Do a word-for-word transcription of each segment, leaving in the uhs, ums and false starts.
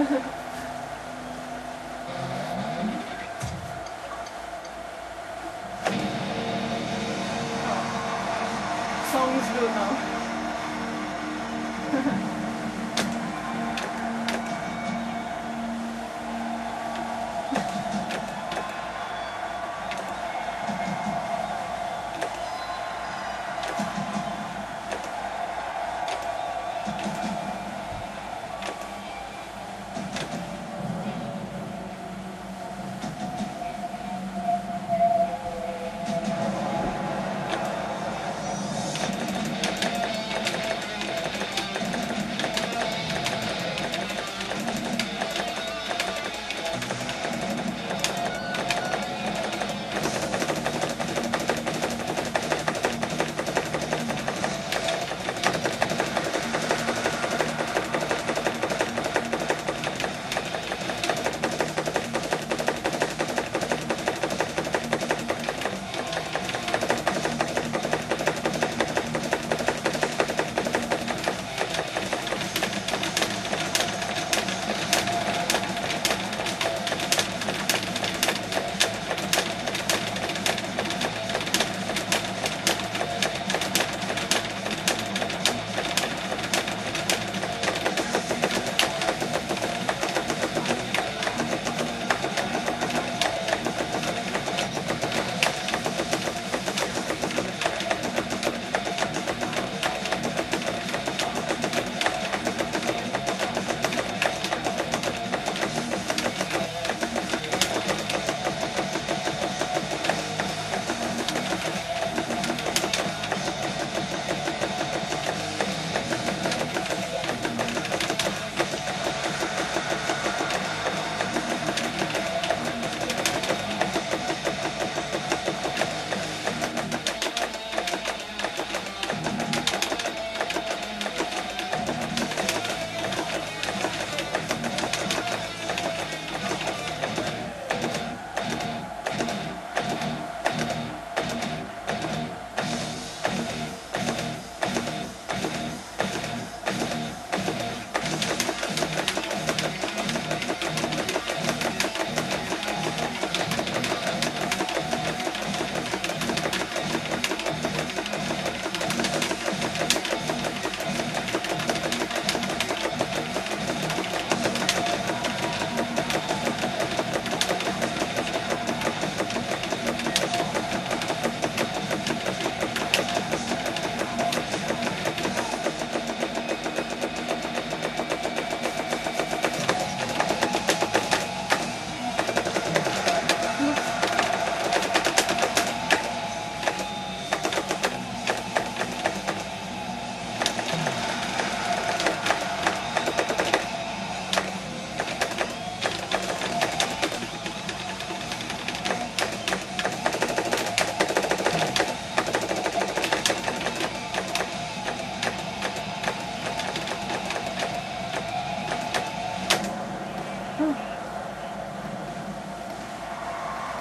Songs do now.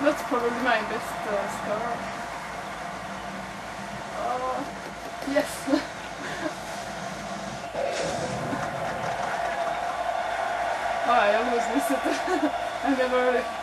That's probably my best uh, scar. Uh, yes. Oh, I almost missed it. I never.